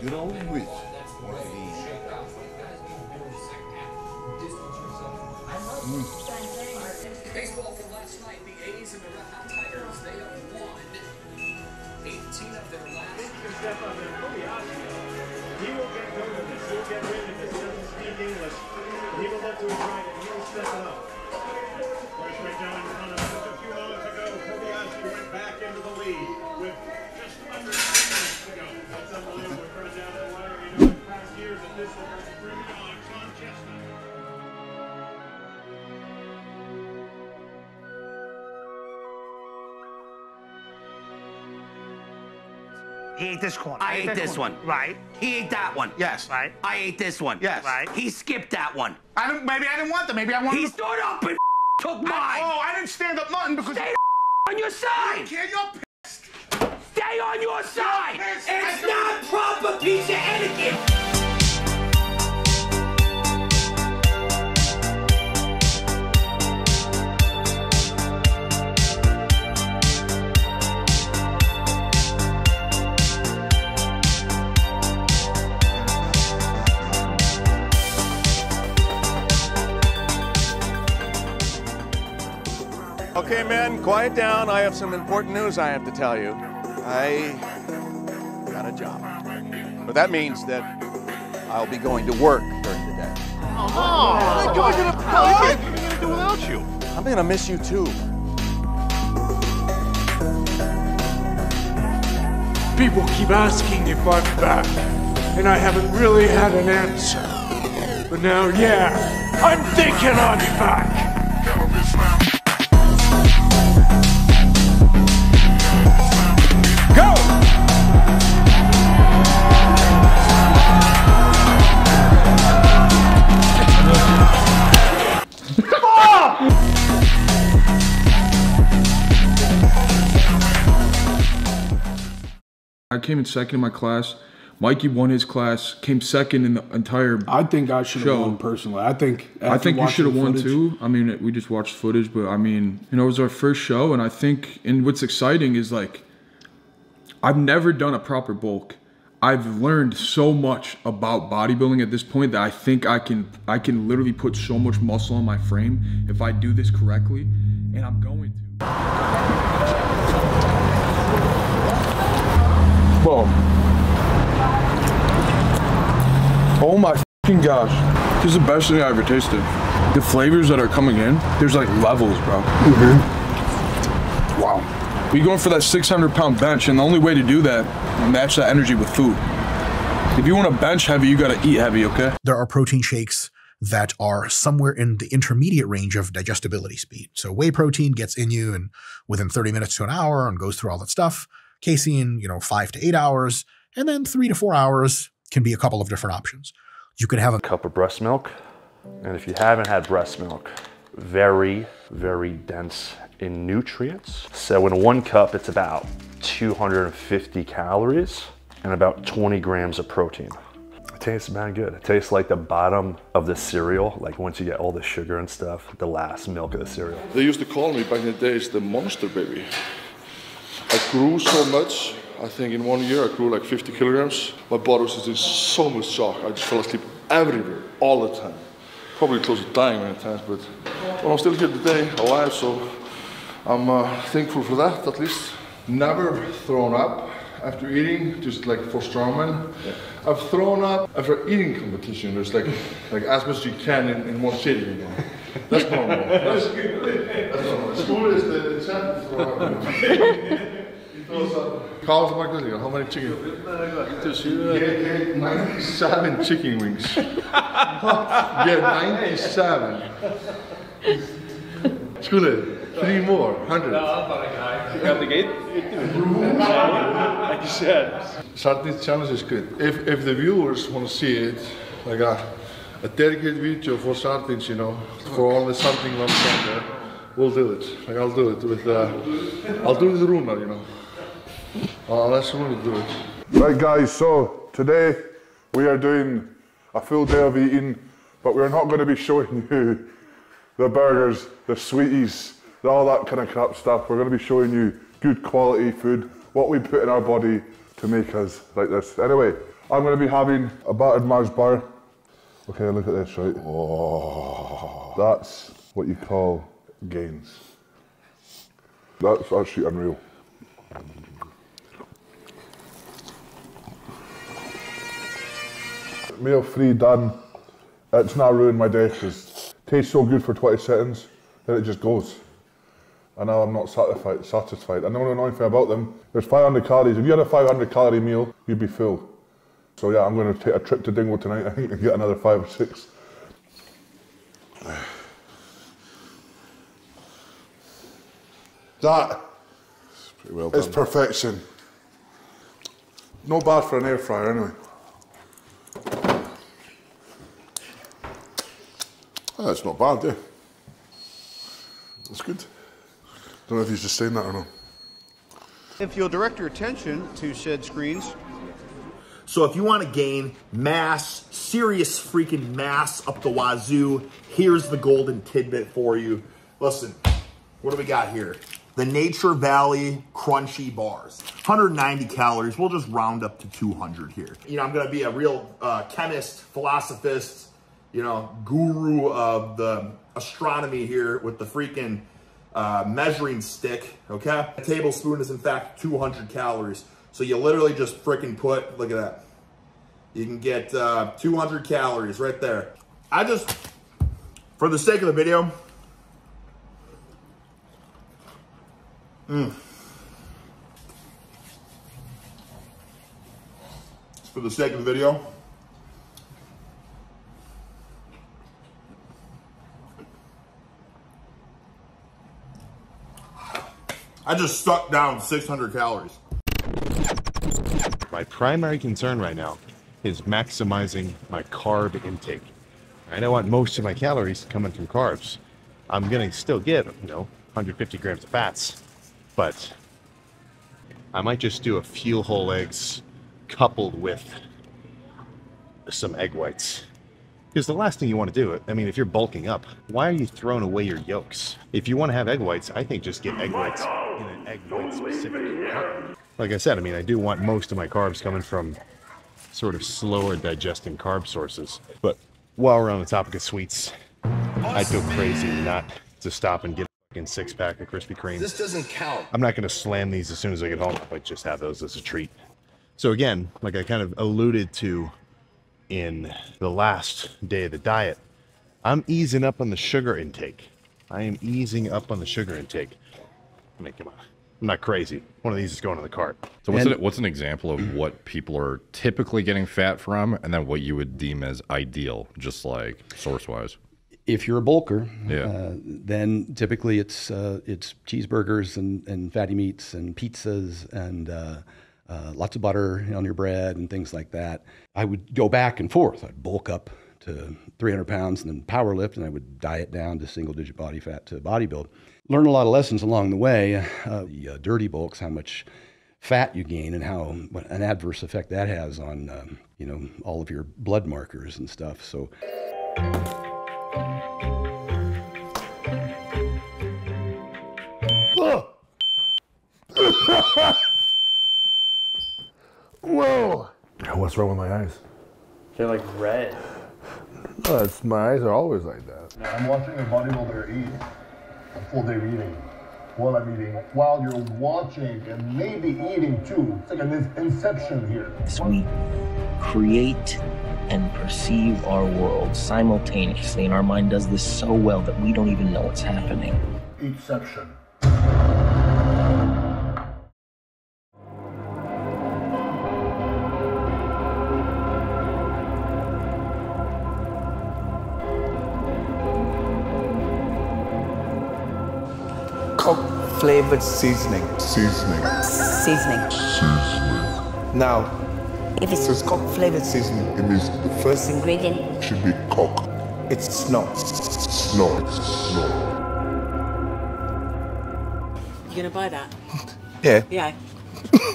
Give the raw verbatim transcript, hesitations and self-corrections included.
You know which one of these? Mm. Baseball from last night, the A's and the Red Hot Tigers, they have won eighteen of their last. He can step up and Kobiashi. He will get going with this. He'll get rid of this. He doesn't speak English. He will look to his right and he will step it up. First way down in front of us a few moments ago, Kobiashi went back into the lead with just under three minutes to go. That's unbelievable. We're running down the wire. You know, in past years at this level, it's bringing on Tom Chestnut. He ate this corner. I, I ate, ate this one. one. Right. He ate that one. Yes. Right. I ate this one. Yes. Right. He skipped that one. I don't. Maybe I didn't want them. Maybe I wanted. He to... stood up and took mine. I, oh, I didn't stand up nothing because. Stay on your side. You're pissed. Stay on your side. It's not proper piece of etiquette. Okay, men, quiet down. I have some important news I have to tell you. I got a job. But that means that I'll be going to work during the day. Oh, oh, going to the park? What are we going to do without you? I'm going to miss you, too. People keep asking if I'm back, and I haven't really had an answer. But now, yeah, I'm thinking I'll be back. I came in second in my class. Mikey won his class, came second in the entire I think I should have won personally. I think I think you should have won too. I mean, we just watched footage, but I mean, you know, it was our first show, and I think and what's exciting is like I've never done a proper bulk. I've learned so much about bodybuilding at this point that I think I can I can literally put so much muscle on my frame if I do this correctly, and I'm going to. Whoa. Oh my fucking gosh. This is the best thing I ever tasted. The flavors that are coming in, there's like levels, bro. Mm-hmm. Wow. We're going for that six hundred pound bench, and the only way to do that, match that energy with food. If you want to bench heavy, you got to eat heavy, okay? There are protein shakes that are somewhere in the intermediate range of digestibility speed. So whey protein gets in you and within thirty minutes to an hour and goes through all that stuff. Casein, you know, five to eight hours, and then three to four hours can be a couple of different options. You can have a cup of breast milk, and if you haven't had breast milk, very, very dense in nutrients. So in one cup, it's about two hundred fifty calories and about twenty grams of protein. It tastes bad good. It tastes like the bottom of the cereal, like once you get all the sugar and stuff, the last milk of the cereal. They used to call me back in the days the monster baby. I grew so much, I think in one year I grew like fifty kilograms. My body was just in so much shock, I just fell asleep everywhere, all the time. Probably close to dying many times, but well, I'm still here today, alive, so I'm uh, thankful for that, at least. Never thrown up after eating, just like for strongmen. Yeah. I've thrown up after eating competition, there's like, like as much as you can in, in one sitting, you know. That's normal. That's, that's normal. School is the chance to throw up. How many chicken? Get ninety-seven chicken wings. Get ninety-seven. Skule, three more, hundred. Like you said. Saturday's challenge is good. If if the viewers want to see it, like a, a dedicated video for sardines, you know, for all the something ones out there, we'll do it. Like I'll do it with, uh, I'll do it with Runa, you know. Oh, that's what we do it. Right guys, so today we are doing a full day of eating, but we're not going to be showing you the burgers, the sweeties, all that kind of crap stuff. We're going to be showing you good quality food, what we put in our body to make us like this. Anyway, I'm going to be having a battered Mars bar. Okay, look at this, right? Oh. That's what you call gains. That's actually unreal. Meal three done. It's now ruined my day because it tastes so good for twenty seconds, then it just goes. And now I'm not satisfied. satisfied. I know the annoying thing about them, there's five hundred calories. If you had a five hundred calorie meal, you'd be full. So yeah, I'm going to take a trip to Dingo tonight, I think, and get another five or six. That it's pretty well done. It's perfection. Not bad for an air fryer anyway. Oh, it's not bad, yeah. That's good. I don't know if he's just saying that or not. If you'll direct your attention to said screens. So if you want to gain mass, serious freaking mass up the wazoo, here's the golden tidbit for you. Listen, what do we got here? The Nature Valley Crunchy Bars. one hundred ninety calories, we'll just round up to two hundred here. You know, I'm gonna be a real uh, chemist, philosophist, you know, guru of the astronomy here with the freaking uh, measuring stick, okay? A tablespoon is in fact two hundred calories. So you literally just freaking put, look at that. You can get uh, two hundred calories right there. I just, for the sake of the video, mm. for the sake of the video, I just stuck down six hundred calories. My primary concern right now is maximizing my carb intake. I know I want most of my calories coming from carbs. I'm gonna still get, you know, one hundred fifty grams of fats, but I might just do a few whole eggs coupled with some egg whites. Because the last thing you want to do, I mean, if you're bulking up, why are you throwing away your yolks? If you want to have egg whites, I think just get egg whites in an egg white specific cup. Like I said, I mean, I do want most of my carbs coming from sort of slower digesting carb sources. But while we're on the topic of sweets, I'd go crazy not to stop and get a six pack of Krispy Kreme. This doesn't count. I'm not going to slam these as soon as I get home. I just have those as a treat. So again, like I kind of alluded to, in the last day of the diet, I'm easing up on the sugar intake. I am easing up on the sugar intake. I mean, come on, I'm not crazy. One of these is going in the cart. So what's, and, an, what's an example of what people are typically getting fat from and then what you would deem as ideal, just like source-wise? If you're a bulker, yeah. uh, then typically it's uh, it's cheeseburgers and, and fatty meats and pizzas and uh, Uh, lots of butter on your bread and things like that. I would go back and forth. I'd bulk up to three hundred pounds and then power lift, and I would diet down to single digit body fat to bodybuild. Learn a lot of lessons along the way. Uh, the uh, dirty bulks, how much fat you gain and how what an adverse effect that has on um, you know, all of your blood markers and stuff. So. Whoa! What's wrong with my eyes? They're like red. No, it's, my eyes are always like that. I'm watching a bodybuilder eat a full day of eating while I'm eating, while you're watching and maybe eating too. It's like an inception here. So we create and perceive our world simultaneously, and our mind does this so well that we don't even know what's happening. Inception. Flavored seasoning. Seasoning. Seasoning. Seasoning. Now, if it's so cock flavored seasoning, it means the first ingredient should be cock. It's not. Snort. Snort. You gonna buy that? Yeah. Yeah.